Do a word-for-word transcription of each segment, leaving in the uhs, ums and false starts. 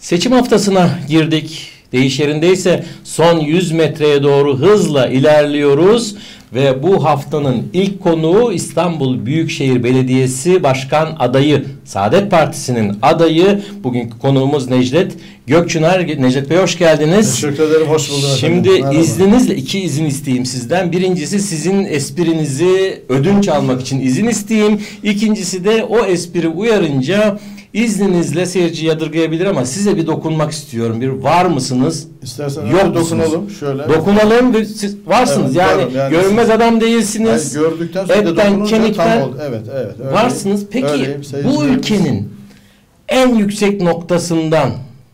Seçim haftasına girdik. Deyiş yerindeyse son yüz metreye doğru hızla ilerliyoruz ve bu haftanın ilk konuğu İstanbul Büyükşehir Belediyesi Başkan adayı, Saadet Partisi'nin adayı, bugünkü konuğumuz Necdet Gökçınar. Necdet Bey hoş geldiniz. Teşekkür ederim, hoş bulduk. Şimdi efendim, izninizle iki izin isteyeyim sizden. Birincisi sizin esprinizi ödünç almak için izin isteyeyim. İkincisi de o espri uyarınca İzninizle seyirci yadırgayabilir ama size bir dokunmak istiyorum. Bir var mısınız? İstersen yok dokunalım. Şöyle. Dokunalım ve siz varsınız. Evet, yani, yani görünmez siz, adam değilsiniz. Yani gördükten sonra etten, kemikten tam evet, evet, öyle, varsınız. Peki öyleyim, bu ülkenin en yüksek noktasından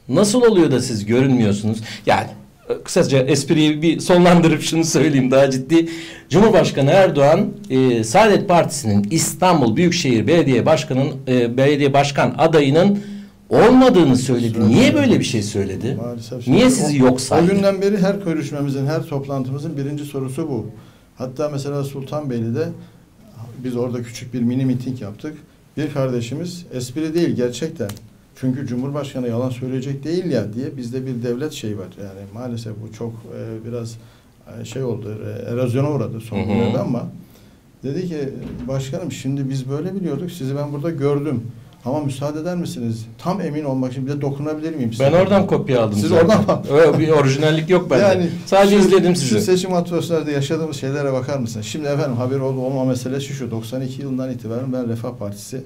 nasıl oluyor da siz görünmüyorsunuz? Yani kısaca espriyi bir sonlandırıp şunu söyleyeyim daha ciddi. Cumhurbaşkanı Erdoğan e, Saadet Partisi'nin İstanbul Büyükşehir Belediye Başkanı'nın e, belediye başkan adayının olmadığını söyledi. Söyledim. Niye böyle bir şey söyledi? Maalesef. Niye sizi yok saydı? O günden beri her görüşmemizin, her toplantımızın birinci sorusu bu. Hatta mesela Sultanbeyli'de biz orada küçük bir mini miting yaptık. Bir kardeşimiz espri değil gerçekten. Çünkü Cumhurbaşkanı yalan söyleyecek değil ya diye bizde bir devlet şeyi var. Yani maalesef bu çok e, biraz şey oldu, e, erozyona uğradı son günlerde ama dedi ki başkanım şimdi biz böyle biliyorduk, sizi ben burada gördüm ama müsaade eder misiniz? Tam emin olmak için bir de dokunabilir miyim size? Ben oradan kopya aldım. Siz zaten oradan mı? Bir orijinallik yok bende. Yani sadece şu, izledim sizi. Şu seçim atmosferinde yaşadığımız şeylere bakar mısınız? Şimdi efendim haber oldu olma meselesi şu: doksan iki yılından itibaren ben Refah Partisi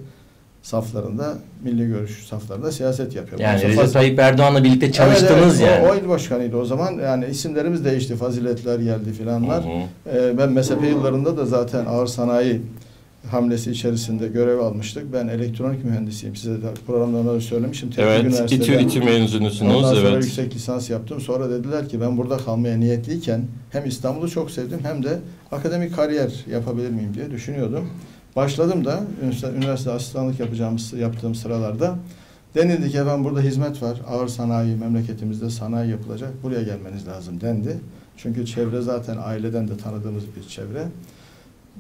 saflarında, milli görüş saflarında siyaset yapıyor. Yani Recep Faz... Tayyip Erdoğan'la birlikte çalıştınız evet, evet. yani. O, o il başkanıydı o zaman. Yani isimlerimiz değişti. Faziletler geldi filanlar. Ee, ben M S P yıllarında da zaten ağır sanayi hamlesi içerisinde görev almıştık. Ben elektronik mühendisiyim. Size de programlarımda söylemiştim. Evet. İTÜ İTÜ mezunusunuz. Ondan sonra evet. yüksek lisans yaptım. Sonra dediler ki ben burada kalmaya niyetliyken hem İstanbul'u çok sevdim hem de akademik kariyer yapabilir miyim diye düşünüyordum. Başladım da üniversite asistanlık yapacağımız yaptığım sıralarda denildi ki efendim burada hizmet var, ağır sanayi, memleketimizde sanayi yapılacak, buraya gelmeniz lazım dendi. Çünkü çevre zaten aileden de tanıdığımız bir çevre.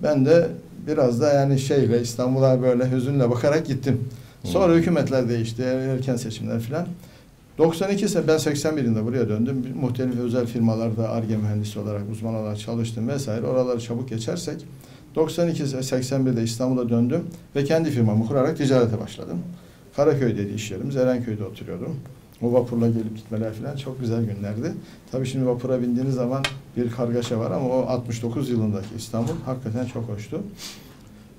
Ben de biraz da yani şeyle İstanbul'a böyle hüzünle bakarak gittim. Sonra hükümetler değişti, erken seçimler filan. doksan iki ise ben seksen birinde buraya döndüm. Muhtelif özel firmalarda Ar-Ge mühendisi olarak uzman olarak çalıştım vesaire. Oraları çabuk geçersek doksan iki seksen birde İstanbul'a döndüm ve kendi firmamı kurarak ticarete başladım. Karaköy'deydi iş yerimiz, Erenköy'de oturuyordum. O vapurla gelip gitmeler falan çok güzel günlerdi. Tabii şimdi vapura bindiğiniz zaman bir kargaşa var ama o altmış dokuz yılındaki İstanbul hakikaten çok hoştu.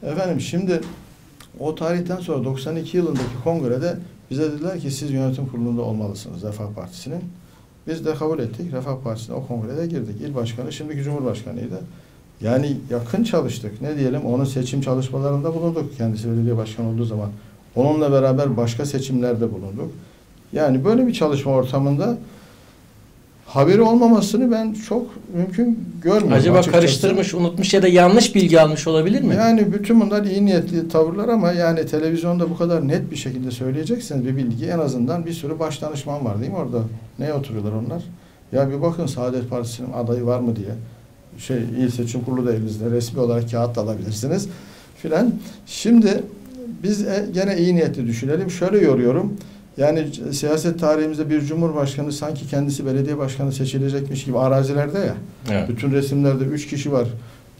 Efendim şimdi o tarihten sonra doksan iki yılındaki kongrede bize dediler ki siz yönetim kurulunda olmalısınız Refah Partisi'nin. Biz de kabul ettik. Refah Partisi'ne o kongrede girdik. İl başkanı şimdiki Cumhurbaşkanı'ydı. Yani yakın çalıştık. Ne diyelim, onun seçim çalışmalarında bulunduk. Kendisi belediye başkanı olduğu zaman. Onunla beraber başka seçimlerde bulunduk. Yani böyle bir çalışma ortamında haberi olmamasını ben çok mümkün görmüyorum. Acaba açıkçası karıştırmış, unutmuş ya da yanlış bilgi almış olabilir mi? Yani bütün bunlar iyi niyetli tavırlar ama yani televizyonda bu kadar net bir şekilde söyleyecekseniz bir bilgi, en azından bir sürü baş danışman var değil mi orada? Neye oturuyorlar onlar? Ya bir bakın Saadet Partisi'nin adayı var mı diye. Şey, İl Seçim Kurulu da elinizde resmi olarak kağıt alabilirsiniz filan. Şimdi biz gene iyi niyetli düşünelim. Şöyle yoruyorum. Yani siyaset tarihimizde bir cumhurbaşkanı sanki kendisi belediye başkanı seçilecekmiş gibi arazilerde ya. Evet. Bütün resimlerde üç kişi var.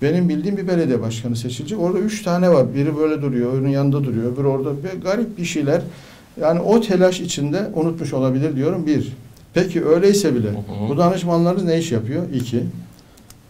Benim bildiğim bir belediye başkanı seçilecek. Orada üç tane var. Biri böyle duruyor, öbürünün yanında duruyor, öbürü orada. Bir garip bir şeyler. Yani o telaş içinde unutmuş olabilir diyorum. Bir. Peki öyleyse bile uh-huh. bu danışmanlarınız ne iş yapıyor? İki.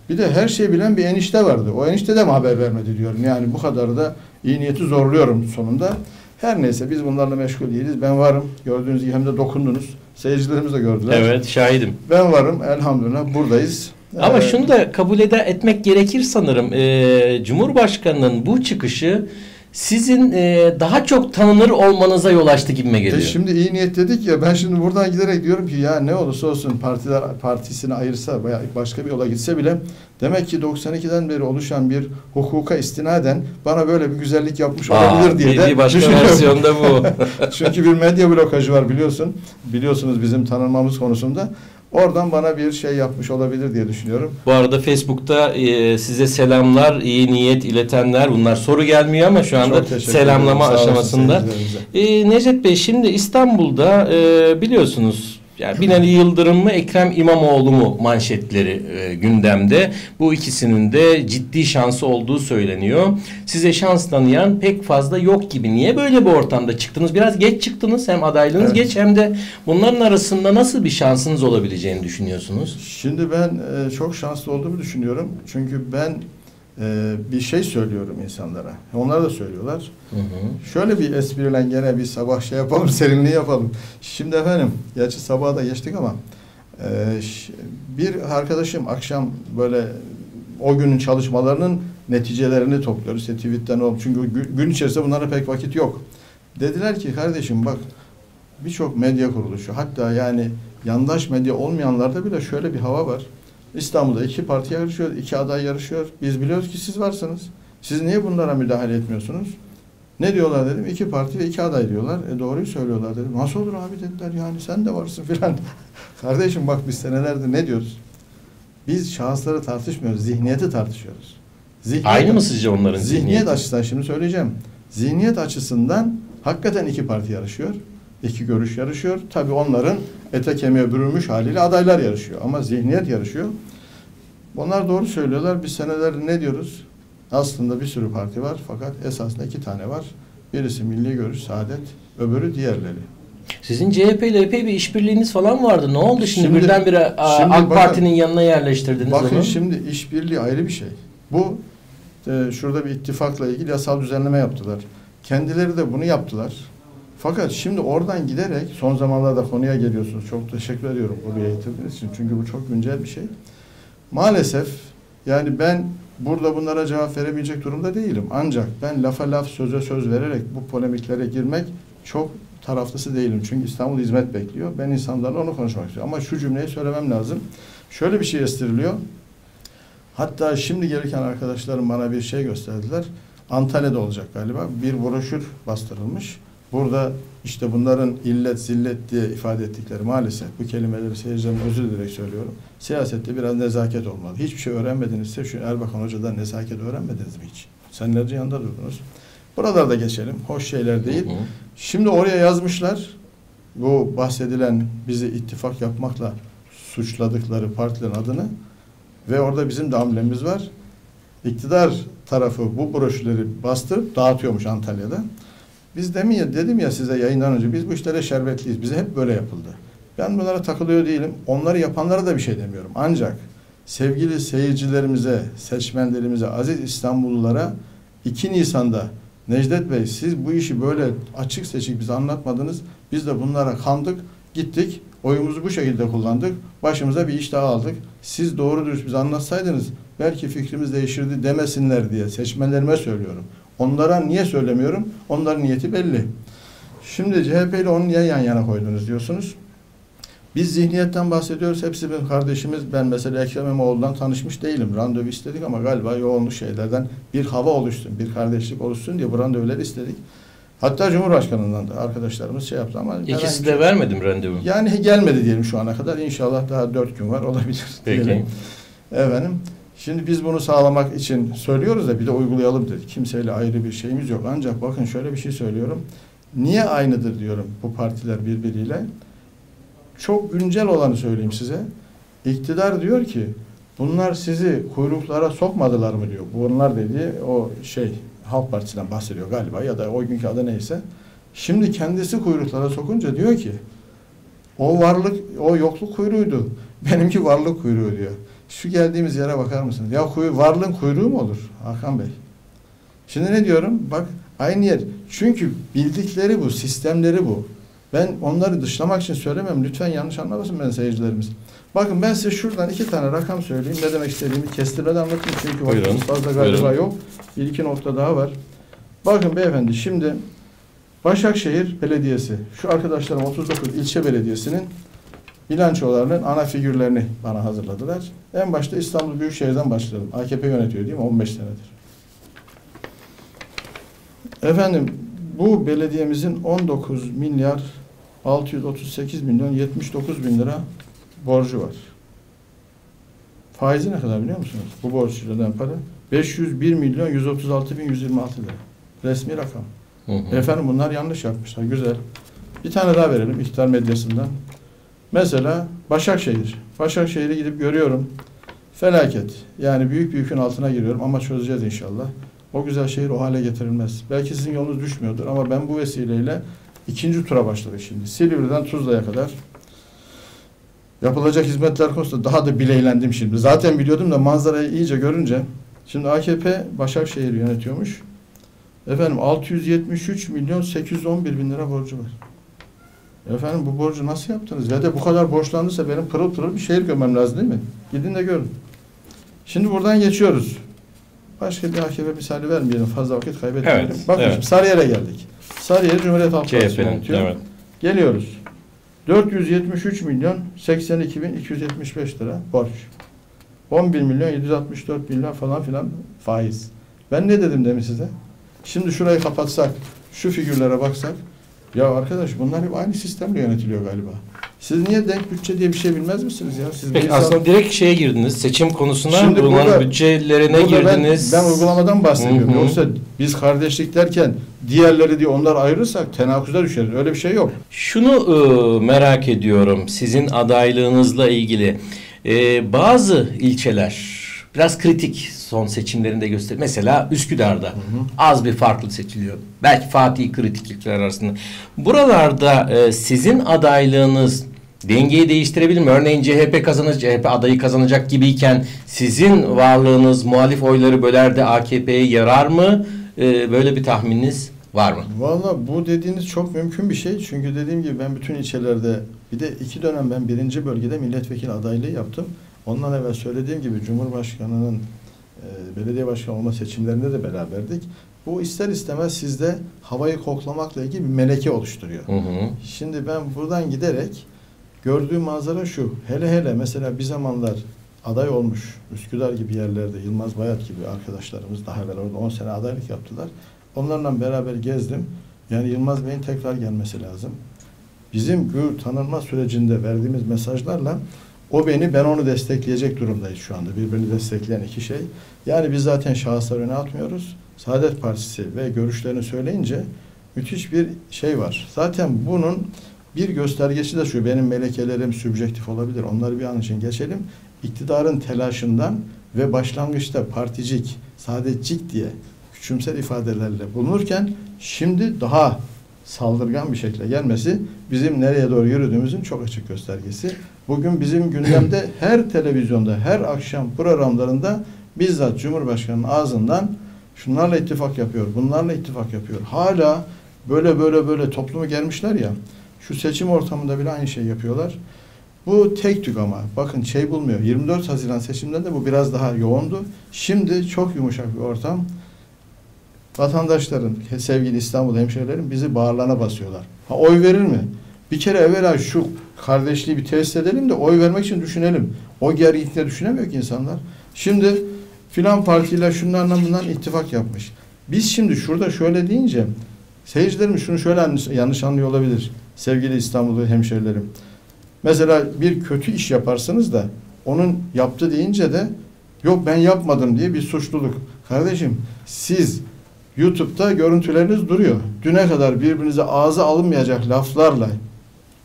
Bir de her şeyi bilen bir enişte vardı. O enişte de mi haber vermedi diyorum. Yani bu kadar da iyi niyeti zorluyorum sonunda. Her neyse biz bunlarla meşgul değiliz. Ben varım. Gördüğünüz gibi hem de dokundunuz. Seyircilerimiz de gördüler. Evet, şahidim. Ben varım. Elhamdülillah buradayız. Ama ee, şunu da kabul eder etmek gerekir sanırım. Ee, Cumhurbaşkanı'nın bu çıkışı sizin e, daha çok tanınır olmanıza yol açtı gibime geliyor. E şimdi iyi niyet dedik ya, ben şimdi buradan giderek diyorum ki ya ne olursa olsun partiler partisini ayırsa veya başka bir yola gitse bile demek ki doksan ikiden beri oluşan bir hukuka istinaden bana böyle bir güzellik yapmış Aa, olabilir diye bir, de bir başka versiyonda bu. Çünkü bir medya blokajı var biliyorsun. Biliyorsunuz bizim tanınmamız konusunda. Oradan bana bir şey yapmış olabilir diye düşünüyorum. Bu arada Facebook'ta e, size selamlar, iyi niyet iletenler, bunlar soru gelmiyor ama şu anda selamlama aşamasında. E, Necdet Bey, şimdi İstanbul'da e, biliyorsunuz, yani Binali Yıldırım mı, Ekrem İmamoğlu mu manşetleri e, gündemde. Bu ikisinin de ciddi şansı olduğu söyleniyor. Size şans tanıyan pek fazla yok gibi. Niye böyle bir ortamda çıktınız? Biraz geç çıktınız. Hem adaylığınız evet. geç hem de bunların arasında nasıl bir şansınız olabileceğini düşünüyorsunuz? Şimdi ben e, çok şanslı olduğumu düşünüyorum. Çünkü ben e, bir şey söylüyorum insanlara. Onlar da söylüyorlar. Hı hı. Şöyle bir esprilen gene bir sabah şey yapalım, serinliği yapalım. Şimdi efendim, gerçi sabaha da geçtik ama e, bir arkadaşım akşam böyle o günün çalışmalarının neticelerini topluyoruz. İşte tweetten oldu. Çünkü gün içerisinde bunlara pek vakit yok. Dediler ki kardeşim bak, birçok medya kuruluşu, hatta yani yandaş medya olmayanlarda bile şöyle bir hava var. İstanbul'da iki parti yarışıyor, iki aday yarışıyor. Biz biliyoruz ki siz varsınız. Siz niye bunlara müdahale etmiyorsunuz? Ne diyorlar dedim. İki parti ve iki aday diyorlar. E doğruyu söylüyorlar dedim. Nasıl olur abi dediler. Yani sen de varsın filan. Kardeşim bak, biz senelerde ne diyoruz? Biz şahısları tartışmıyoruz. Zihniyeti tartışıyoruz. Zihniyet, aynı mı sizce onların zihniyeti? Zihniyet açısından şimdi söyleyeceğim. Zihniyet açısından hakikaten iki parti yarışıyor. İki görüş yarışıyor. Tabii onların ete kemiğe bürünmüş haliyle adaylar yarışıyor. Ama zihniyet yarışıyor. Onlar doğru söylüyorlar. Biz senelerdir ne diyoruz? Aslında bir sürü parti var. Fakat esasında iki tane var. Birisi Milli Görüş, Saadet. Öbürü diğerleri. Sizin C H P ile epey bir işbirliğiniz falan vardı. Ne oldu şimdi? şimdi birdenbire şimdi AK Parti'nin yanına yerleştirdiniz. Bakın onu. Şimdi işbirliği ayrı bir şey. Bu e, şurada bir ittifakla ilgili yasal düzenleme yaptılar. Kendileri de bunu yaptılar. Fakat şimdi oradan giderek, son zamanlarda konuya geliyorsunuz. Çok teşekkür ediyorum buraya getirdiğiniz için. Çünkü bu çok güncel bir şey. Maalesef yani ben burada bunlara cevap verebilecek durumda değilim. Ancak ben lafa laf, söze söz vererek bu polemiklere girmek çok taraflısı değilim. Çünkü İstanbul hizmet bekliyor. Ben insanlarla onu konuşmak istiyorum. Ama şu cümleyi söylemem lazım. Şöyle bir şey estiriliyor. Hatta şimdi gelirken arkadaşlarım bana bir şey gösterdiler. Antalya'da olacak galiba. Bir broşür bastırılmış. Burada işte bunların illet zillet diye ifade ettikleri, maalesef bu kelimeleri seyircilerim özür dilerek söylüyorum. Siyasette biraz nezaket olmalı. Hiçbir şey öğrenmedinizse şu Erbakan Hoca'dan nezaket öğrenmediniz mi hiç? Senlerce yanında durdunuz. Buralarda geçelim. Hoş şeyler değil. Şimdi oraya yazmışlar. Bu bahsedilen bizi ittifak yapmakla suçladıkları partilerin adını ve orada bizim de hamlemiz var. İktidar tarafı bu broşürleri bastırıp dağıtıyormuş Antalya'da. Biz demin ya, dedim ya size yayından önce, biz bu işlere şerbetliyiz. Bize hep böyle yapıldı. Ben bunlara takılıyor değilim. Onları yapanlara da bir şey demiyorum. Ancak sevgili seyircilerimize, seçmenlerimize, aziz İstanbullulara iki Nisan'da Necdet Bey, siz bu işi böyle açık seçik bize anlatmadınız. Biz de bunlara kandık, gittik. Oyumuzu bu şekilde kullandık. Başımıza bir iş daha aldık. Siz doğru dürüst bize anlatsaydınız belki fikrimiz değişirdi demesinler diye seçmenlerime söylüyorum. Onlara niye söylemiyorum? Onların niyeti belli. Şimdi C H P ile onu niye yan yana koydunuz diyorsunuz. Biz zihniyetten bahsediyoruz. Hepsi benim kardeşimiz. Ben mesela Ekrem İmamoğlu'dan tanışmış değilim. Randevu istedik ama galiba yoğunluk şeylerden bir hava oluşsun, bir kardeşlik oluşsun diye bu randevuları istedik. Hatta Cumhurbaşkanı'ndan da arkadaşlarımız şey yaptı ama... İkisi de vermedim randevu. Yani gelmedi diyelim şu ana kadar. İnşallah daha dört gün var, olabilir. Peki. Diyelim. Efendim. Şimdi biz bunu sağlamak için söylüyoruz da bir de uygulayalım dedik. Kimseyle ayrı bir şeyimiz yok. Ancak bakın şöyle bir şey söylüyorum. Niye aynıdır diyorum bu partiler birbiriyle? Çok güncel olanı söyleyeyim size. İktidar diyor ki bunlar sizi kuyruklara sokmadılar mı diyor. Bunlar dediği o şey Halk Partisi'nden bahsediyor galiba ya da o günkü adı neyse. Şimdi kendisi kuyruklara sokunca diyor ki o varlık, o yokluk kuyruğuydu. Benimki varlık kuyruğu diyor. Şu geldiğimiz yere bakar mısınız? Ya kuyu, varlığın kuyruğu mu olur Hakan Bey? Şimdi ne diyorum? Bak aynı yer. Çünkü bildikleri bu, sistemleri bu. Ben onları dışlamak için söylemem. Lütfen yanlış anlamasın beni seyircilerimiz. Bakın ben size şuradan iki tane rakam söyleyeyim. Ne demek istediğimi kestirmeden anlatayım. Çünkü vaktimiz fazla galiba Buyurun. yok. Bir iki nokta daha var. Bakın beyefendi, şimdi Başakşehir Belediyesi, şu arkadaşlarım otuz dokuz ilçe belediyesinin bilançolarının ana figürlerini bana hazırladılar. En başta İstanbul Büyükşehir'den başladım. A K P yönetiyor değil mi? on beş senedir. Efendim bu belediyemizin on dokuz milyar altı yüz otuz sekiz milyon yetmiş dokuz bin lira borcu var. Faizi ne kadar biliyor musunuz? Bu borçlardan para beş yüz bir milyon yüz otuz altı bin yüz yirmi altı lira. Resmi rakam. Hı hı. Efendim bunlar yanlış yapmışlar. Güzel. Bir tane daha verelim iktidar medyasından. Mesela Başakşehir. Başakşehir'e gidip görüyorum. Felaket. Yani büyük büyükün altına giriyorum ama çözeceğiz inşallah. O güzel şehir o hale getirilmez. Belki sizin yolunuz düşmüyordur ama ben bu vesileyle ikinci tura başladık şimdi. Silivri'den Tuzla'ya kadar. Yapılacak hizmetler konusunda daha da bileylendim şimdi. Zaten biliyordum da manzarayı iyice görünce. Şimdi A K P Başakşehir'i yönetiyormuş. Efendim altı yüz yetmiş üç milyon sekiz yüz on bir bin lira borcu var. Efendim bu borcu nasıl yaptınız? Ya da bu kadar borçlandıysa benim pırıl pırıl bir şehir görmem lazım değil mi? Gidin de görün. Şimdi buradan geçiyoruz. Başka bir A K P misali vermeyelim. Fazla vakit kaybetmeyelim. Evet, bakın evet. Şimdi Sarıyer'e geldik. Sarıyer Cumhuriyet Halk Partisi yönetiyor. Evet. Geliyoruz. dört yüz yetmiş üç milyon seksen iki bin iki yüz yetmiş beş lira borç. on bir milyon yedi yüz altmış dört bin lira falan filan faiz. Ben ne dedim demin size? Şimdi şurayı kapatsak, şu figürlere baksak, ya arkadaş bunlar hep aynı sistemle yönetiliyor galiba. Siz niye denk bütçe diye bir şey bilmez misiniz ya? Siz peki aslında insan... direkt şeye girdiniz, seçim konusuna, şimdi burada, bütçelerine burada girdiniz. Ben, ben uygulamadan bahsediyorum. Hı hı. Yoksa biz kardeşlik derken diğerleri diye onlar ayırırsak tenakuza düşeriz. Öyle bir şey yok. Şunu e, merak ediyorum sizin adaylığınızla ilgili. E, bazı ilçeler biraz kritik son seçimlerinde göster. Mesela Üsküdar'da hı hı. az bir farklı seçiliyor. Belki Fatih kritiklikler arasında. Buralarda e, sizin adaylığınız dengeyi değiştirebilir mi? Örneğin C H P kazanacak, C H P adayı kazanacak gibiyken sizin varlığınız muhalif oyları bölerde A K P'ye yarar mı? E, böyle bir tahmininiz var mı? Vallahi bu dediğiniz çok mümkün bir şey. Çünkü dediğim gibi ben bütün ilçelerde bir de iki dönem ben birinci bölgede milletvekili adaylığı yaptım. Ondan evvel söylediğim gibi Cumhurbaşkanı'nın e, belediye başkanı olma seçimlerinde de beraberdik. Bu ister istemez sizde havayı koklamakla ilgili bir meleke oluşturuyor. Hı hı. Şimdi ben buradan giderek gördüğüm manzara şu. Hele hele mesela bir zamanlar aday olmuş Üsküdar gibi yerlerde Yılmaz Bayat gibi arkadaşlarımız daha evvel orada on sene adaylık yaptılar. Onlarla beraber gezdim. Yani Yılmaz Bey'in tekrar gelmesi lazım. Bizim gür tanınma sürecinde verdiğimiz mesajlarla o beni, ben onu destekleyecek durumdayız şu anda. Birbirini destekleyen iki şey. Yani biz zaten şahısları öne atmıyoruz. Saadet Partisi ve görüşlerini söyleyince müthiş bir şey var. Zaten bunun bir göstergesi de şu. Benim melekelerim sübjektif olabilir. Onları bir an için geçelim. İktidarın telaşından ve başlangıçta particik, saadetcik diye küçümser ifadelerle bulunurken şimdi daha saldırgan bir şekilde gelmesi bizim nereye doğru yürüdüğümüzün çok açık göstergesi. Bugün bizim gündemde her televizyonda, her akşam programlarında bizzat Cumhurbaşkanı'nın ağzından şunlarla ittifak yapıyor, bunlarla ittifak yapıyor. Hala böyle böyle böyle toplumu gelmişler ya, şu seçim ortamında bile aynı şey yapıyorlar. Bu tek tük ama bakın şey bulmuyor. yirmi dört Haziran seçimlerinde bu biraz daha yoğundu. Şimdi çok yumuşak bir ortam. Vatandaşların, sevgili İstanbul hemşehrilerim bizi bağırlarına basıyorlar. Ha, oy verir mi? Bir kere evvela şu kardeşliği bir tesis edelim de oy vermek için düşünelim. O gerginlikle düşünemiyor ki insanlar. Şimdi filan partiyle şunlarla bundan ittifak yapmış. Biz şimdi şurada şöyle deyince seyircilerimiz şunu şöyle yanlış anlıyor olabilir. Sevgili İstanbul'lu hemşehrilerim. Mesela bir kötü iş yaparsınız da onun yaptı deyince de yok ben yapmadım diye bir suçluluk. Kardeşim siz YouTube'da görüntüleriniz duruyor. Düne kadar birbirinize ağza alınmayacak laflarla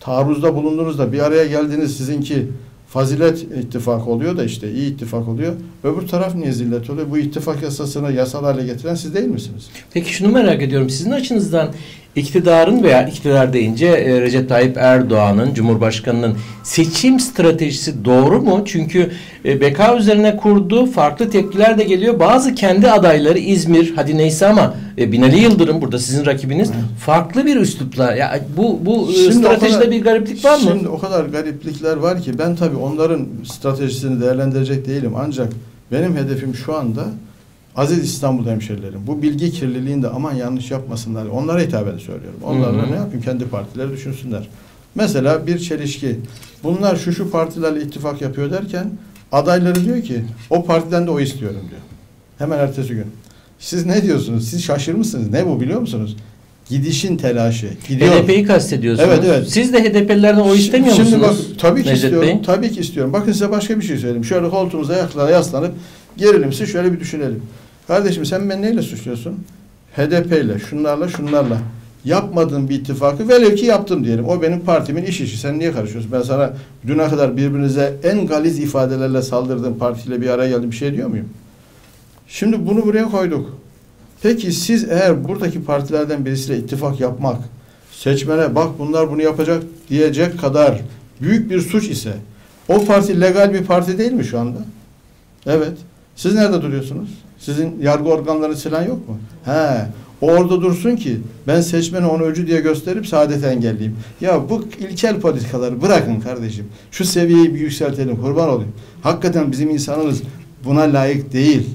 taarruzda bulunduğunuzda bir araya geldiğiniz sizinki Fazilet ittifak oluyor da işte iyi ittifak oluyor. Öbür taraf niye zillet oluyor? Bu ittifak yasasını yasal hale getiren siz değil misiniz? Peki şunu merak ediyorum. Sizin açınızdan iktidarın veya iktidar deyince Recep Tayyip Erdoğan'ın, Cumhurbaşkanı'nın seçim stratejisi doğru mu? Çünkü beka üzerine kurduğu farklı tepkiler de geliyor. Bazı kendi adayları İzmir, hadi neyse ama Binali Yıldırım burada sizin rakibiniz. Evet. Farklı bir üslupla. Ya bu bu şimdi stratejide kadar, bir gariplik var mı? Şimdi o kadar gariplikler var ki ben tabii onların stratejisini değerlendirecek değilim. Ancak benim hedefim şu anda aziz İstanbul hemşerilerim, bu bilgi kirliliğinde aman yanlış yapmasınlar. Onlara hitaben söylüyorum. Onlarla hı hı. ne yapayım? Kendi partileri düşünsünler. Mesela bir çelişki. Bunlar şu şu partilerle ittifak yapıyor derken adayları diyor ki o partiden de o istiyorum diyor. Hemen ertesi gün. Siz ne diyorsunuz? Siz şaşırmışsınız. Ne bu biliyor musunuz? Gidişin telaşı. H D P'yi kastediyorsunuz. Evet, evet. Siz de H D P'lilerden oy istemiyor Şimdi musunuz? Bak, tabii ki Necdet istiyorum. Bey? Tabii ki istiyorum. Bakın size başka bir şey söyleyeyim. Şöyle koltuğumuza yaslanıp gerilimsiz şöyle bir düşünelim. Kardeşim sen beni neyle suçluyorsun? H D P'yle, şunlarla, şunlarla. Yapmadığın bir ittifakı velev ki yaptım diyelim. O benim partimin iş işi. Sen niye karışıyorsun? Ben sana düne kadar birbirinize en galiz ifadelerle saldırdığım partiyle bir araya geldim. Bir şey diyor muyum? Şimdi bunu buraya koyduk. Peki siz eğer buradaki partilerden birisiyle ittifak yapmak, seçmene bak bunlar bunu yapacak diyecek kadar büyük bir suç ise o parti legal bir parti değil mi şu anda? Evet. Siz nerede duruyorsunuz? Sizin yargı organlarınız falan yok mu? He. O orada dursun ki ben seçmene onu öcü diye gösterip saadeti engelleyeyim. Ya bu ilkel politikaları bırakın kardeşim. Şu seviyeyi bir yükseltelim. Kurban olayım. Hakikaten bizim insanımız buna layık değil.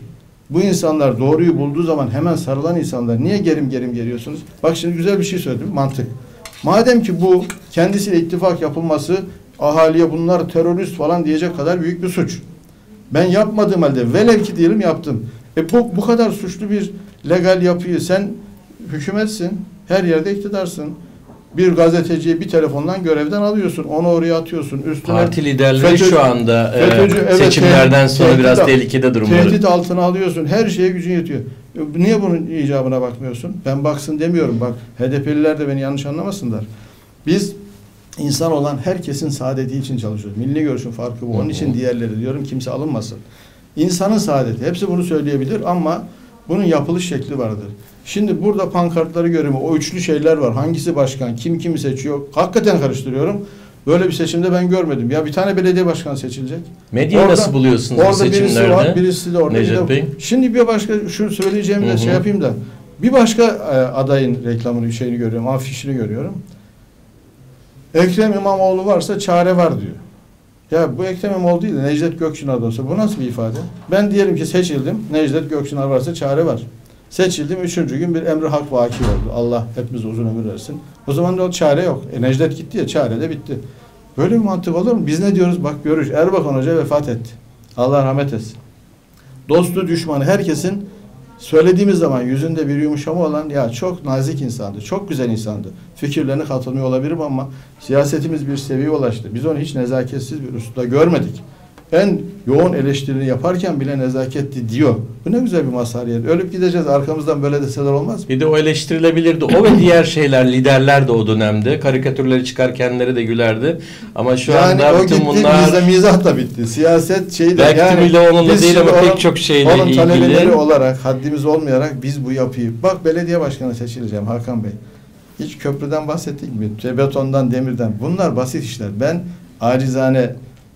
Bu insanlar doğruyu bulduğu zaman hemen sarılan insanlar. Niye gerim gerim geliyorsunuz? Bak şimdi güzel bir şey söyledim. Mantık. Madem ki bu kendisiyle ittifak yapılması ahaliye bunlar terörist falan diyecek kadar büyük bir suç. Ben yapmadığım halde velev ki diyelim yaptım. E bu, bu kadar suçlu bir legal yapıyı sen hükümetsin. Her yerde iktidarsın. Bir gazeteciyi bir telefondan görevden alıyorsun. Onu oraya atıyorsun. Üstüne parti liderleri FETÖ, şu anda FETÖcü, e, evet, seçimlerden sonra tehdit, biraz tehlikede durumları. Tehdit altına alıyorsun. Her şeye gücün yetiyor. Niye bunun icabına bakmıyorsun? Ben baksın demiyorum. Bak H D P'liler de beni yanlış anlamasınlar. Biz insan olan herkesin saadeti için çalışıyoruz. Milli görüşün farkı bu. Onun için diğerleri diyorum kimse alınmasın. İnsanın saadeti. Hepsi bunu söyleyebilir ama bunun yapılış şekli vardır. Şimdi burada pankartları görüyorum. O üçlü şeyler var. Hangisi başkan? Kim kimi seçiyor? Hakikaten karıştırıyorum. Böyle bir seçimde ben görmedim. Ya bir tane belediye başkanı seçilecek. Medyayı nasıl buluyorsunuz bu seçimlerde? Orada birisi var, birisi de orada. Necdet Bey. Şimdi bir başka, şunu söyleyeceğimi de şey yapayım da. Bir başka adayın reklamını, şeyini görüyorum. Afişini görüyorum. Ekrem İmamoğlu varsa çare var diyor. Ya bu Ekrem İmamoğlu değil de Necdet Gökçınar da olsa bu nasıl bir ifade? Ben diyelim ki seçildim. Necdet Gökçınar varsa çare var. Seçildim. Üçüncü gün bir emri hak vaki oldu. Allah hepimize uzun ömür versin. O zaman da o çare yok. E Necdet gitti ya çare de bitti. Böyle bir mantık olur mu? Biz ne diyoruz? Bak görüş. Erbakan Hoca vefat etti. Allah rahmet etsin. Dostu düşmanı herkesin söylediğimiz zaman yüzünde bir yumuşama olan ya çok nazik insandı. Çok güzel insandı. Fikirlerine katılmıyor olabilirim ama siyasetimiz bir seviyeye ulaştı. Biz onu hiç nezaketsiz bir üslupta görmedik. En yoğun eleştirini yaparken bile nezaketli diyor. Bu ne güzel bir mazhariyet. Ölüp gideceğiz arkamızdan böyle deseler olmaz mı? Bir de o eleştirilebilirdi. O ve diğer şeyler liderler de o dönemde. Karikatürleri çıkar kendileri de gülerdi. Ama şu yani anda bütün bunlar... Bizde mizah da bitti. Siyaset şeyde... Belki yani, tümüyle onunla değil ama onun, pek çok şeyle ilgili. Onun talebeleri olarak, haddimiz olmayarak biz bu yapıyı... Bak belediye başkanı seçileceğim Hakan Bey. Hiç köprüden bahsettik mi? Betondan, demirden. Bunlar basit işler. Ben acizane...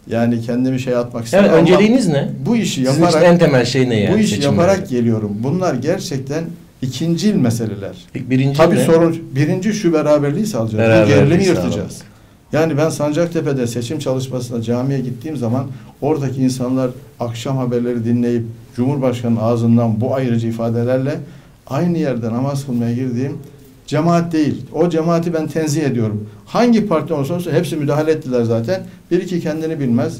Yani kendimi şey atmak istedim. Yani önceliğiniz ne? Bu işi yaparak, sizin en temel şey ne yani? Bu işi yaparak geliyorum. Bunlar gerçekten ikincil meseleler. Birinci Tabii ne? sorun birinci şu beraberliği sağlayacağız. Beraberliği gerilimi yırtacağız. Yani ben Sancaktepe'de seçim çalışmasına camiye gittiğim zaman oradaki insanlar akşam haberleri dinleyip Cumhurbaşkanı'nın ağzından bu ayrıcı ifadelerle aynı yerde namaz kılmaya girdiğim cemaat değil. O cemaati ben tenzih ediyorum. Hangi parti olursa olsun hepsi müdahale ettiler zaten. Bir iki kendini bilmez.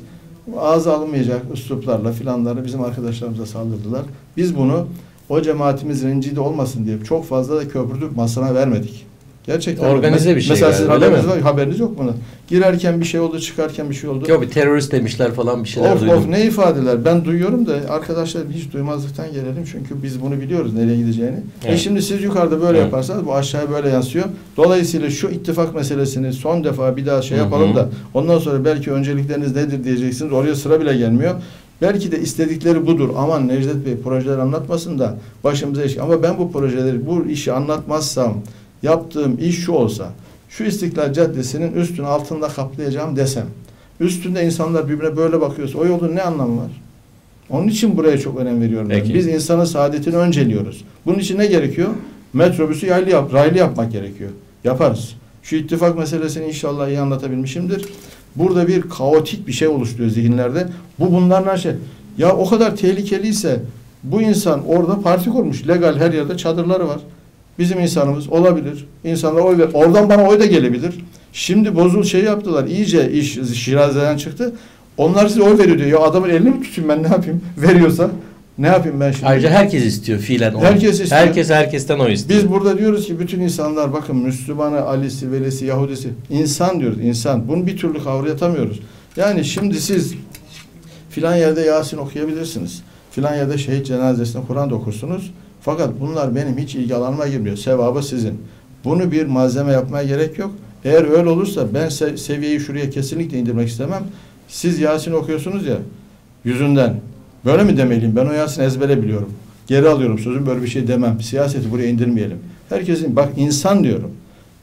Ağza alınmayacak üsluplarla filanlarla bizim arkadaşlarımıza saldırdılar. Biz bunu o cemaatimiz rencide olmasın diye çok fazla da köpürtüp masana vermedik. Gerçekten. Organize bir şey. Mesela sizin haberiniz var, haberiniz yok buna. Girerken bir şey oldu, çıkarken bir şey oldu. Yok bir terörist demişler falan bir şeyler of, duydum. Of ne ifadeler. Ben duyuyorum da arkadaşlar hiç duymazlıktan gelelim. Çünkü biz bunu biliyoruz nereye gideceğini. Evet. E şimdi siz yukarıda böyle evet. yaparsanız bu aşağıya böyle yansıyor. Dolayısıyla şu ittifak meselesini son defa bir daha şey yapalım Hı-hı. da ondan sonra belki öncelikleriniz nedir diyeceksiniz. Oraya sıra bile gelmiyor. Belki de istedikleri budur. Aman Necdet Bey projeleri anlatmasın da başımıza iş. Ama ben bu projeleri, bu işi anlatmazsam yaptığım iş şu olsa, şu İstiklal Caddesi'nin üstünü altında kaplayacağım desem, üstünde insanlar birbirine böyle bakıyorsa o yolun ne anlamı var? Onun için buraya çok önem veriyorum. Ben. Biz insanın saadetini önceliyoruz. Bunun için ne gerekiyor? Metrobüsü yaylı yap, raylı yapmak gerekiyor. Yaparız. Şu ittifak meselesini inşallah iyi anlatabilmişimdir. Burada bir kaotik bir şey oluşturuyor zihinlerde. Bu bunlardan şey. Ya o kadar tehlikeliyse bu insan orada parti kurmuş. Legal her yerde çadırları var. Bizim insanımız olabilir. İnsanlara oy ver. Oradan bana oy da gelebilir. Şimdi bozul şey yaptılar. İyice iş şirazeden çıktı. Onlar size oy veriyor diyor. Ya adamın elini mi tutayım ben ne yapayım? Veriyorsa. Ne yapayım ben şimdi? Ayrıca herkes istiyor fiilen onu. Herkes istiyor. Herkes herkesten o istiyor. Biz burada diyoruz ki bütün insanlar, bakın Müslümanı, Alisi, Velisi, Yahudisi, insan diyoruz, insan. Bunu bir türlü kavrayatamıyoruz. Yani şimdi siz filan yerde Yasin okuyabilirsiniz. Filan yerde şehit cenazesine Kur'an da okursunuz. Fakat bunlar benim hiç ilgi alanıma girmiyor. Sevabı sizin. Bunu bir malzeme yapmaya gerek yok. Eğer öyle olursa ben se seviyeyi şuraya kesinlikle indirmek istemem. Siz Yasin okuyorsunuz ya yüzünden. Böyle mi demeliyim? Ben o Yasin ezbere biliyorum. Geri alıyorum sözüm, böyle bir şey demem. Siyaseti buraya indirmeyelim. Herkesin, bak insan diyorum.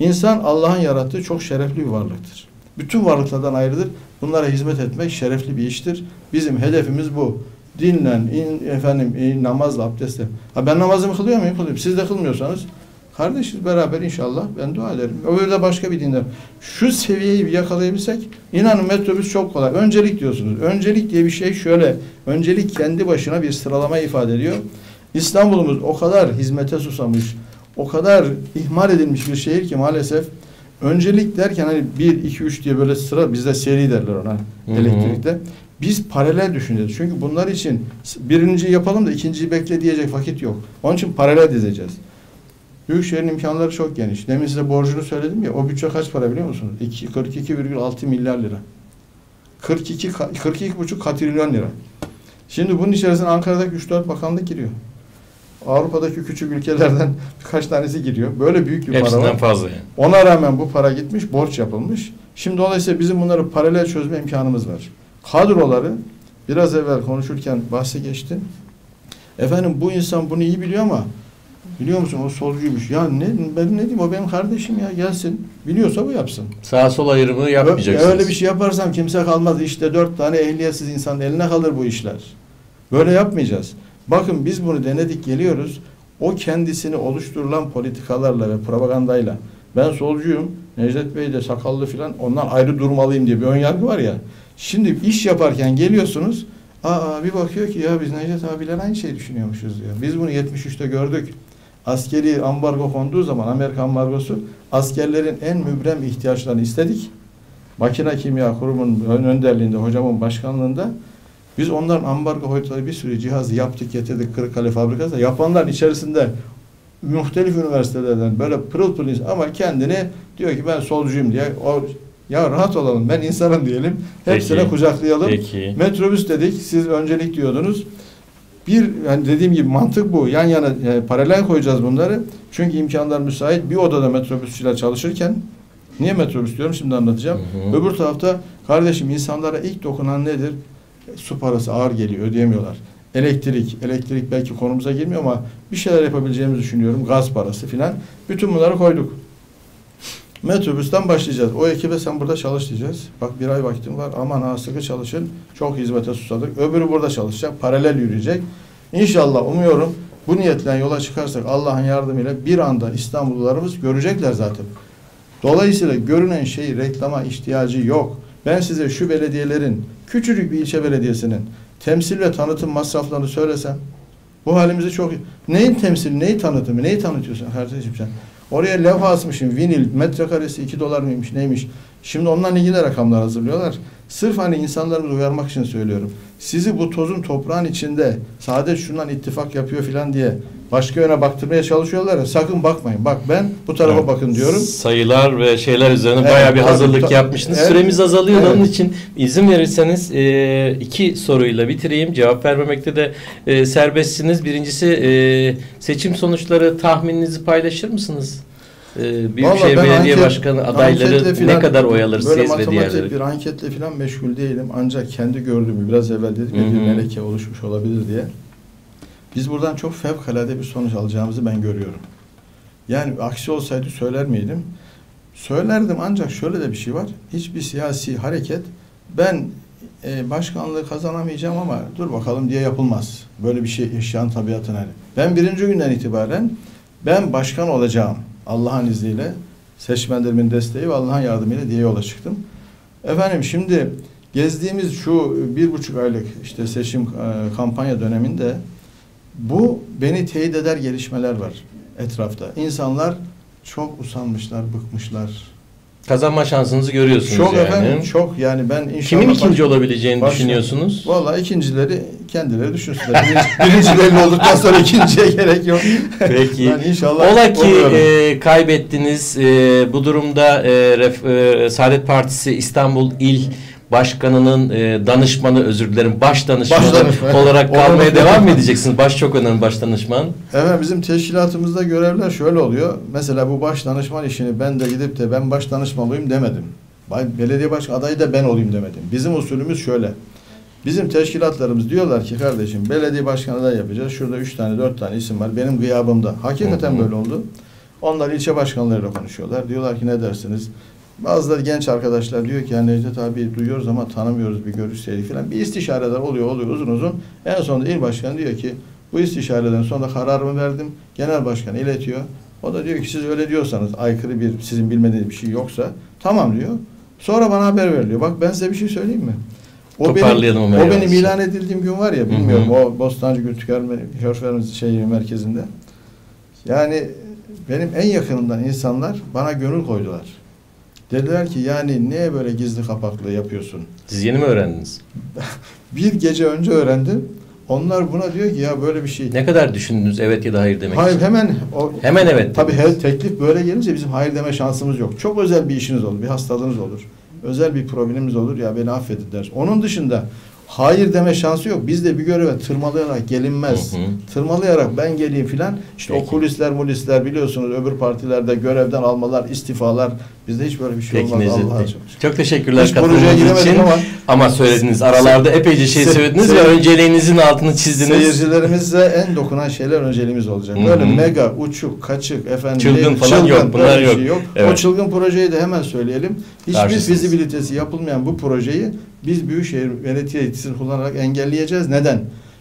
İnsan Allah'ın yarattığı çok şerefli bir varlıktır. Bütün varlıklardan ayrıdır. Bunlara hizmet etmek şerefli bir iştir. Bizim hedefimiz bu. Dinle, in, efendim, in, namazla, abdestle. Ha ben namazımı kılıyor muyum? Kılıyorum. Siz de kılmıyorsanız kardeşiz, beraber inşallah, ben dua ederim. Öyle de başka bir dinler. Şu seviyeyi bir yakalayabilsek, inanın metrobüs çok kolay. Öncelik diyorsunuz. Öncelik diye bir şey şöyle. Öncelik kendi başına bir sıralama ifade ediyor. İstanbul'umuz o kadar hizmete susamış, o kadar ihmal edilmiş bir şehir ki maalesef. Öncelik derken hani bir, iki, üç diye böyle sıra, bizde seri derler ona, hı-hı, elektrikte. Biz paralel düşüneceğiz. Çünkü bunlar için birinciyi yapalım da ikinciyi bekle diyecek vakit yok. Onun için paralel dizeceğiz. Büyükşehir'in imkanları çok geniş. Demin size borcunu söyledim ya, o bütçe kaç para biliyor musunuz? kırk iki virgül altı milyar lira. kırk iki, kırk iki virgül beş katrilyon lira. Şimdi bunun içerisine Ankara'daki üç dört bakanlık giriyor. Avrupa'daki küçük ülkelerden birkaç tanesi giriyor. Böyle büyük bir hepsinden para var. Hepsinden fazla yani. Ona rağmen bu para gitmiş, borç yapılmış. Şimdi dolayısıyla bizim bunları paralel çözme imkanımız var. Kadroları biraz evvel konuşurken bahse geçti. Efendim bu insan bunu iyi biliyor ama biliyor musun o solcuymuş. Ya ne, ben ne diyeyim, o benim kardeşim ya, gelsin. Biliyorsa bu yapsın. Sağ sol ayrımı yapmayacaksınız. Öyle bir şey yaparsam kimse kalmaz. İşte dört tane ehliyetsiz insanın eline kalır bu işler. Böyle yapmayacağız. Bakın biz bunu denedik, geliyoruz. O kendisini oluşturulan politikalarla ve propagandayla, ben solcuyum, Necdet Bey de sakallı filan, ondan ayrı durmalıyım diye bir önyargı var ya. Şimdi iş yaparken geliyorsunuz, aa bir bakıyor ki ya biz Necdet abiyle aynı şey düşünüyormuşuz diyor. Biz bunu yetmiş üçte gördük. Askeri ambargo konduğu zaman, Amerika ambargosu, askerlerin en mübrem ihtiyaçlarını istedik. Makina Kimya Kurumu'nun önderliğinde, hocamın başkanlığında biz onların ambargo hoytları bir sürü cihazı yaptık, getirdik Kırıkkale fabrikasında. Yapanların içerisinde muhtelif üniversitelerden böyle pırıl pırıl ama kendini diyor ki ben solcuyum diye, o ya rahat olalım, ben insanım diyelim. Hepsine peki, kucaklayalım. Peki. Metrobüs dedik, siz öncelik diyordunuz. Bir, yani dediğim gibi mantık bu. Yan yana yani paralel koyacağız bunları. Çünkü imkanlar müsait. Bir odada metrobüsçüler çalışırken, niye metrobüs diyorum şimdi anlatacağım. Hı hı. Öbür tarafta kardeşim insanlara ilk dokunan nedir? Su parası ağır geliyor, ödeyemiyorlar. Elektrik, elektrik belki konumuza girmiyor ama bir şeyler yapabileceğimizi düşünüyorum. Gaz parası filan. Bütün bunları koyduk. Metrobüsten başlayacağız. O ekibe sen burada çalış diyeceğiz. Bak bir ay vaktim var. Aman ha, sıkı çalışın. Çok hizmete susadık. Öbürü burada çalışacak. Paralel yürüyecek. İnşallah, umuyorum bu niyetle yola çıkarsak Allah'ın yardımıyla bir anda İstanbullularımız görecekler zaten. Dolayısıyla görünen şey reklama ihtiyacı yok. Ben size şu belediyelerin, küçücük bir ilçe belediyesinin temsil ve tanıtım masraflarını söylesem, bu halimizi çok... Neyin temsili, neyi tanıtımı, neyi tanıtıyorsun kardeşim sen? Oraya levha asmışım, vinil, metrekaresi iki dolar mıymış, neymiş? Şimdi onlarla ilgili rakamlar hazırlıyorlar. Sırf hani insanlarımızı uyarmak için söylüyorum. Sizi bu tozun toprağın içinde, Saadet şundan ittifak yapıyor filan diye başka yöne baktırmaya çalışıyorlar ya, sakın bakmayın. Bak ben bu tarafa evet, bakın diyorum. Sayılar ve şeyler üzerine evet, bayağı bir hazırlık yapmışsınız. Evet, süremiz azalıyor evet. Onun için izin verirseniz e, iki soruyla bitireyim. Cevap vermemekte de e, serbestsiniz. Birincisi e, seçim sonuçları tahmininizi paylaşır mısınız? E, Büyükşehir Belediye anket, Başkanı adayları falan, ne kadar oy alır siz ve diğerleri? Bir anketle falan meşgul değilim. Ancak kendi gördüğümü biraz evvel dedik ya, bir meleke oluşmuş olabilir diye. Biz buradan çok fevkalade bir sonuç alacağımızı ben görüyorum. Yani aksi olsaydı söyler miydim? Söylerdim, ancak şöyle de bir şey var. Hiçbir siyasi hareket ben e, başkanlığı kazanamayacağım ama dur bakalım diye yapılmaz. Böyle bir şey yaşayan tabiatın hali. Ben birinci günden itibaren ben başkan olacağım Allah'ın izniyle, seçmenlerimin desteği ve Allah'ın yardımıyla diye yola çıktım. Efendim şimdi gezdiğimiz şu bir buçuk aylık işte seçim e, kampanya döneminde bu beni teyit eder gelişmeler var etrafta. İnsanlar çok usanmışlar, bıkmışlar. kazanma şansınızı görüyorsunuz çok yani. Efendim, çok yani ben inşallah. Kimin ikinci olabileceğini başlayayım. Düşünüyorsunuz? Vallahi ikincileri kendileri düşünsünler. Birincilerini olduktan sonra ikinciye gerek yok. Peki. İnşallah. Ola ki e, kaybettiniz. E, bu durumda e, Ref, e, Saadet Partisi İstanbul İl Başkanının e, danışmanı, özür dilerim, baş danışmanı baş danışman. olarak kalmaya Olur. devam mı edeceksiniz? Baş çok önemli, baş danışman. Evet, bizim teşkilatımızda görevler şöyle oluyor. Mesela bu baş danışman işini ben de gidip de ben baş danışman olayım demedim. Belediye başkan adayı da ben olayım demedim. Bizim usulümüz şöyle. Bizim teşkilatlarımız diyorlar ki kardeşim belediye başkan adayı yapacağız. Şurada üç tane dört tane isim var. Benim gıyabımda. Hakikaten Hı-hı. böyle oldu. Onlar ilçe başkanlarıyla konuşuyorlar. Diyorlar ki ne dersiniz? Bazıları genç arkadaşlar diyor ki yani Necdet abi duyuyoruz ama tanımıyoruz, bir görüşseydik falan. Bir istişareler oluyor oluyor uzun uzun. En sonunda il başkanı diyor ki bu istişareden sonra kararımı verdim. Genel başkan iletiyor. O da diyor ki siz öyle diyorsanız aykırı bir sizin bilmediğiniz bir şey yoksa tamam diyor. Sonra bana haber veriliyor. Bak ben size bir şey söyleyeyim mi? O benim, o benim yani. ilan edildiğim gün var ya bilmiyorum Hı-hı. o Bostancı Gültükar şey, merkezinde. Yani benim en yakınımdan insanlar bana gönül koydular. Dediler ki yani niye böyle gizli kapaklı yapıyorsun? Siz yeni mi öğrendiniz? Bir gece önce öğrendim. Onlar buna diyor ki ya böyle bir şey. Ne kadar düşündünüz evet ya da hayır demek hayır, için? Hayır hemen. O, hemen evet. Tabii her teklif böyle gelince bizim hayır deme şansımız yok. Çok özel bir işiniz olur, bir hastalığınız olur. Özel bir problemimiz olur ya beni affedin der. Onun dışında hayır deme şansı yok. Bizde bir göreve tırmalayarak gelinmez. Hı hı. Tırmalayarak ben geleyim filan. İşte Peki. o kulisler mulisler biliyorsunuz öbür partilerde görevden almalar, istifalar. Bizde hiç böyle bir şey Peki, olmaz. Allah'a çok, çok teşekkürler katıldığınız için. Ama, ama söylediniz aralarda epeyce şey söylediniz ve önceliğinizin altını çizdiniz. Seyircilerimize en dokunan şeyler önceliğimiz olacak. Hı hı. Böyle mega, uçuk, kaçık, efendim, çılgın değil, falan çılgın, yok. Bunlar yok. Şey yok. Evet. O çılgın projeyi de hemen söyleyelim. Hiçbir fizibilitesi yapılmayan bu projeyi biz Büyükşehir Belediye yetkisini kullanarak engelleyeceğiz. Neden?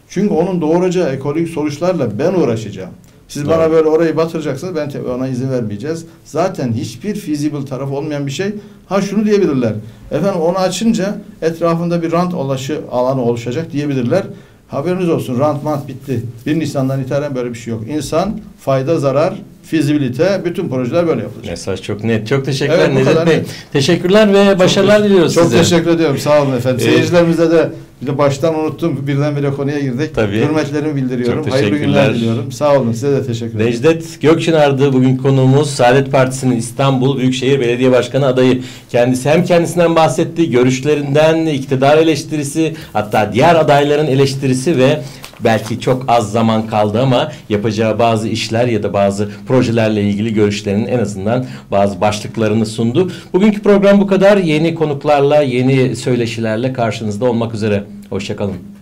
Çünkü onun doğuracağı ekolojik sonuçlarla ben uğraşacağım. Siz Doğru. bana böyle orayı batıracaksınız, ben ona izin vermeyeceğiz. Zaten hiçbir feasible tarafı olmayan bir şey. Ha şunu diyebilirler. Efendim onu açınca etrafında bir rant ulaşı alanı oluşacak diyebilirler. Haberiniz olsun rant mant bitti. bir Nisan'dan itibaren böyle bir şey yok. İnsan, fayda, zarar, fizibilite, bütün projeler böyle yapılacak. Mesaj çok net. Çok teşekkürler evet, Necdet Bey. Net. Teşekkürler ve çok başarılar diliyoruz çok size. Çok teşekkür ediyorum. Sağ olun efendim. Ee, Seyircilerimize de bir de baştan unuttum. Birdenbire konuya girdik. Tabii. Hürmetlerimi bildiriyorum. Hayırlı günler diliyorum. Sağ olun. Size de teşekkür ederim. Necdet Gökçınar'dı bugün konuğumuz. Saadet Partisi'nin İstanbul Büyükşehir Belediye Başkanı adayı. Kendisi hem kendisinden bahsetti, görüşlerinden, iktidar eleştirisi, hatta diğer adayların eleştirisi ve belki çok az zaman kaldı ama yapacağı bazı işler ya da bazı projelerle ilgili görüşlerinin en azından bazı başlıklarını sundu. Bugünkü program bu kadar. Yeni konuklarla, yeni söyleşilerle karşınızda olmak üzere. Hoşça kalın.